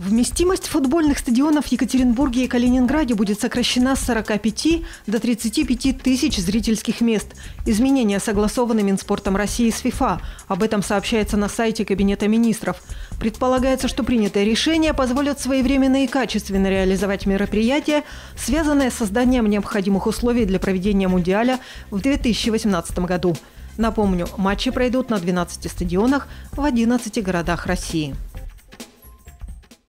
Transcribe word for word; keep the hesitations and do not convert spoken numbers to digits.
Вместимость футбольных стадионов в Екатеринбурге и Калининграде будет сокращена с сорока пяти до тридцати пяти тысяч зрительских мест. Изменения согласованы Минспортом России с ФИФА. Об этом сообщается на сайте Кабинета министров. Предполагается, что принятые решения позволят своевременно и качественно реализовать мероприятия, связанные с созданием необходимых условий для проведения Мундиаля в две тысячи восемнадцатом году. Напомню, матчи пройдут на двенадцати стадионах в одиннадцати городах России.